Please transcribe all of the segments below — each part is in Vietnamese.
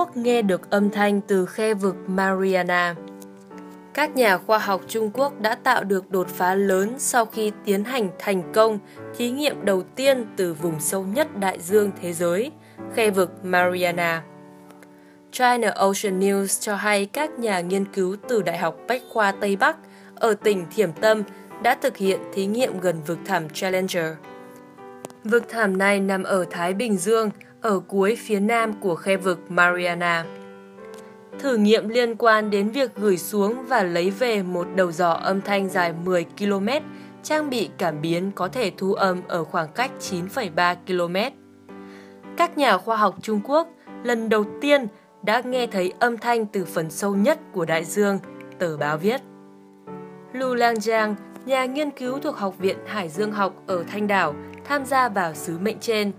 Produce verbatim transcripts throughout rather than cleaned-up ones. Quốc nghe được âm thanh từ khe vực Mariana. Các nhà khoa học Trung Quốc đã tạo được đột phá lớn sau khi tiến hành thành công thí nghiệm đầu tiên từ vùng sâu nhất đại dương thế giới, khe vực Mariana. China Ocean News cho hay các nhà nghiên cứu từ Đại học Bách khoa Tây Bắc ở tỉnh Thiểm Tây đã thực hiện thí nghiệm gần vực thẳm Challenger. Vực thẳm này nằm ở Thái Bình Dương, ở cuối phía nam của khe vực Mariana. Thử nghiệm liên quan đến việc gửi xuống và lấy về một đầu dò âm thanh dài mười ki lô mét, trang bị cảm biến có thể thu âm ở khoảng cách chín phẩy ba ki lô mét. Các nhà khoa học Trung Quốc lần đầu tiên đã nghe thấy âm thanh từ phần sâu nhất của đại dương, tờ báo viết. Lu Liangang, nhà nghiên cứu thuộc Học viện Hải dương học ở Thanh Đảo, tham gia vào sứ mệnh trên,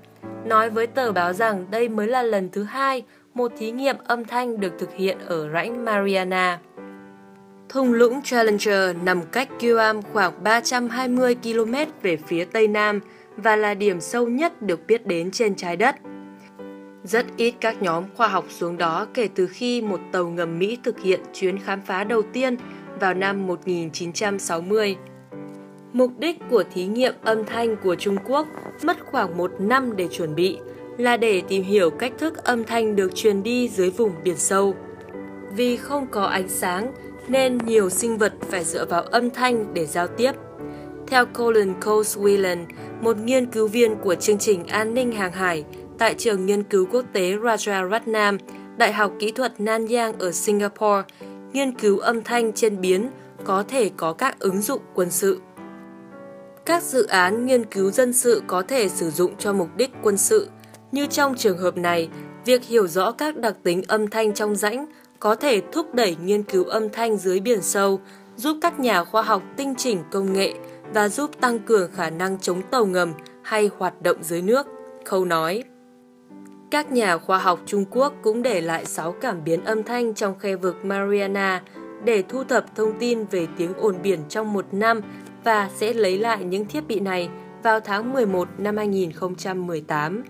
nói với tờ báo rằng đây mới là lần thứ hai một thí nghiệm âm thanh được thực hiện ở rãnh Mariana. Thung lũng Challenger nằm cách Guam khoảng ba trăm hai mươi ki lô mét về phía tây nam và là điểm sâu nhất được biết đến trên trái đất. Rất ít các nhóm khoa học xuống đó kể từ khi một tàu ngầm Mỹ thực hiện chuyến khám phá đầu tiên vào năm một nghìn chín trăm sáu mươi. Mục đích của thí nghiệm âm thanh của Trung Quốc mất khoảng một năm để chuẩn bị là để tìm hiểu cách thức âm thanh được truyền đi dưới vùng biển sâu. Vì không có ánh sáng nên nhiều sinh vật phải dựa vào âm thanh để giao tiếp. Theo Collin Koh Swee Lean, một nghiên cứu viên của chương trình an ninh hàng hải tại Trường Nghiên cứu Quốc tế Rajaratnam, Đại học Kỹ thuật Nanyang ở Singapore, nghiên cứu âm thanh trên biển có thể có các ứng dụng quân sự. Các dự án nghiên cứu dân sự có thể sử dụng cho mục đích quân sự. Như trong trường hợp này, việc hiểu rõ các đặc tính âm thanh trong rãnh có thể thúc đẩy nghiên cứu âm thanh dưới biển sâu, giúp các nhà khoa học tinh chỉnh công nghệ và giúp tăng cường khả năng chống tàu ngầm hay hoạt động dưới nước, Khâu nói. Các nhà khoa học Trung Quốc cũng để lại sáu cảm biến âm thanh trong khe vực Mariana để thu thập thông tin về tiếng ồn biển trong một năm và sẽ lấy lại những thiết bị này vào tháng mười một năm hai nghìn không trăm mười tám.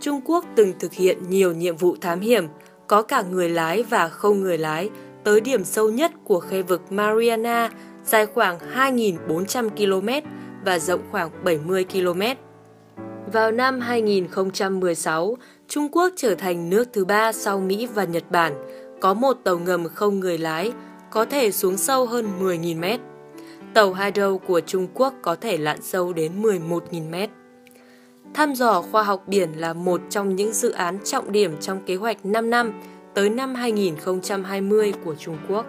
Trung Quốc từng thực hiện nhiều nhiệm vụ thám hiểm, có cả người lái và không người lái, tới điểm sâu nhất của khe vực Mariana, dài khoảng hai nghìn bốn trăm ki lô mét và rộng khoảng bảy mươi ki lô mét. Vào năm hai nghìn không trăm mười sáu, Trung Quốc trở thành nước thứ ba sau Mỹ và Nhật Bản, có một tàu ngầm không người lái, có thể xuống sâu hơn mười nghìn mét. Tàu hydro của Trung Quốc có thể lặn sâu đến mười một nghìn mét. Thăm dò khoa học biển là một trong những dự án trọng điểm trong kế hoạch năm năm tới năm hai nghìn không trăm hai mươi của Trung Quốc.